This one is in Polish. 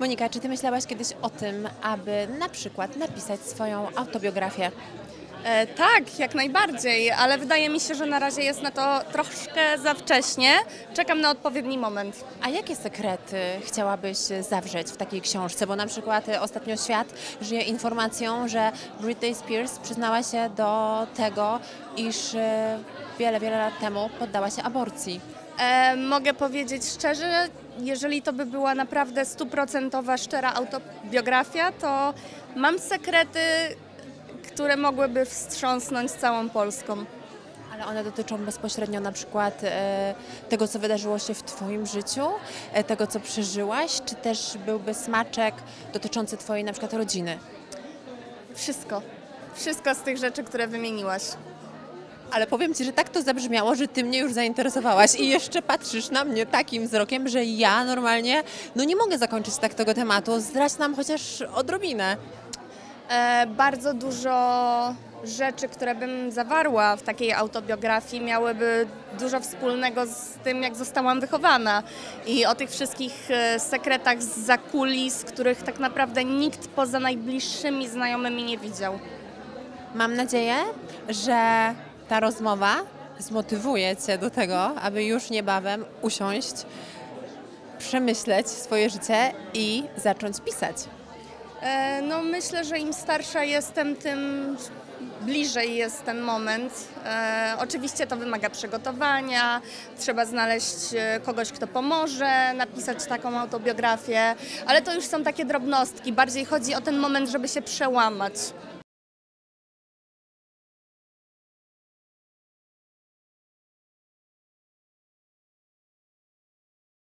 Monika, czy ty myślałaś kiedyś o tym, aby na przykład napisać swoją autobiografię? Tak, jak najbardziej, ale wydaje mi się, że na razie jest na to troszkę za wcześnie. Czekam na odpowiedni moment. A jakie sekrety chciałabyś zawrzeć w takiej książce? Bo na przykład ostatnio świat żyje informacją, że Britney Spears przyznała się do tego, iż wiele, wiele lat temu poddała się aborcji. Mogę powiedzieć szczerze, jeżeli to by była naprawdę 100% szczera autobiografia, to mam sekrety, które mogłyby wstrząsnąć całą Polską. Ale one dotyczą bezpośrednio na przykład tego, co wydarzyło się w twoim życiu, tego, co przeżyłaś, czy też byłby smaczek dotyczący twojej na przykład rodziny? Wszystko. Wszystko z tych rzeczy, które wymieniłaś. Ale powiem ci, że tak to zabrzmiało, że ty mnie już zainteresowałaś i jeszcze patrzysz na mnie takim wzrokiem, że ja normalnie nie mogę zakończyć tak tego tematu. Zdradź nam chociaż odrobinę. Bardzo dużo rzeczy, które bym zawarła w takiej autobiografii, miałyby dużo wspólnego z tym, jak zostałam wychowana. I o tych wszystkich sekretach zza kulis, których tak naprawdę nikt poza najbliższymi znajomymi nie widział. Mam nadzieję, że ta rozmowa zmotywuje cię do tego, aby już niebawem usiąść, przemyśleć swoje życie i zacząć pisać. No myślę, że im starsza jestem, tym bliżej jest ten moment. Oczywiście to wymaga przygotowania, trzeba znaleźć kogoś, kto pomoże napisać taką autobiografię, ale to już są takie drobnostki. Bardziej chodzi o ten moment, żeby się przełamać.